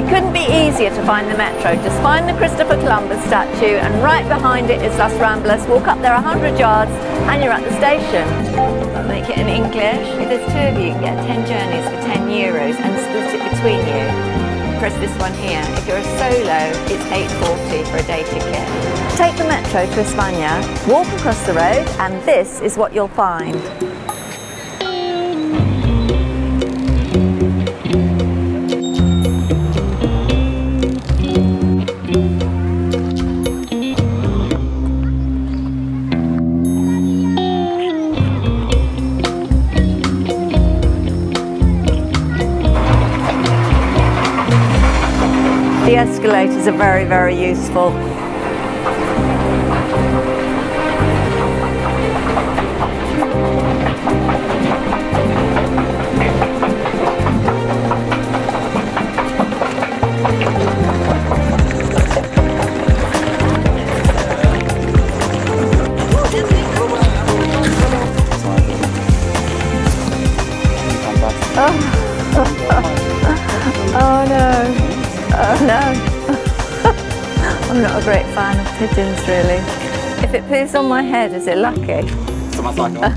It couldn't be easier to find the metro. Just find the Christopher Columbus statue, and right behind it is Las Ramblas. Walk up there 100 yards and you're at the station. I'll make it in English. If there's two of you, get 10 journeys for €10 and split it between you. Press this one here. If you're a solo, it's £8.40 for a day ticket. Take the metro to España, walk across the road, and this is what you'll find. The escalators are very, very useful. Oh, oh no. Oh no, I'm not a great fan of pigeons really. If it poos on my head, is it lucky? Someone's like, oh,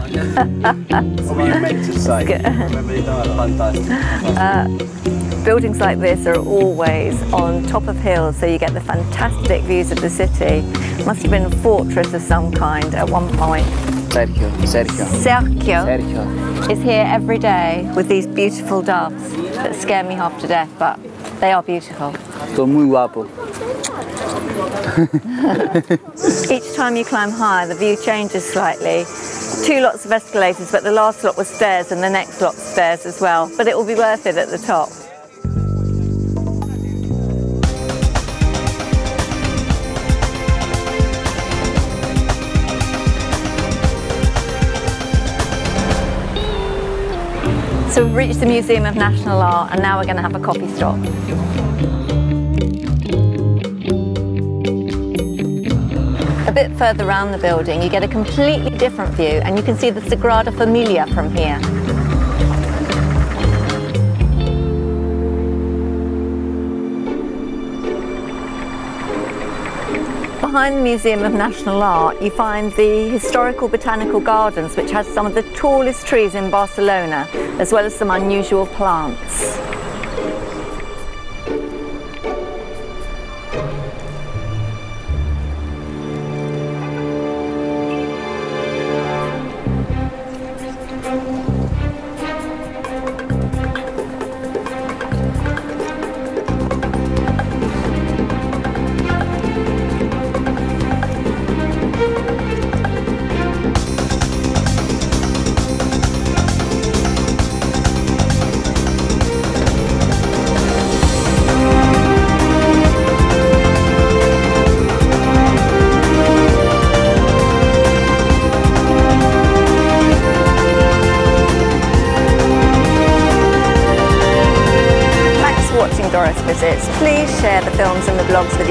what were you meant to say? Remember, you don't have fantastic. Buildings like this are always on top of hills, so you get the fantastic views of the city. Must have been a fortress of some kind at one point. Sergio is here every day with these beautiful doves that scare me half to death, but they are beautiful. Son muy guapo. Each time you climb higher, the view changes slightly. Two lots of escalators, but the last lot was stairs and the next lot stairs as well. But it will be worth it at the top. So we've reached the Museum of National Art, and now we're going to have a coffee stop. A bit further around the building, you get a completely different view, and you can see the Sagrada Familia from here. Behind the Museum of National Art, you find the Historical Botanical Gardens, which has some of the tallest trees in Barcelona, as well as some unusual plants. Doris Visits. Please share the films and the blogs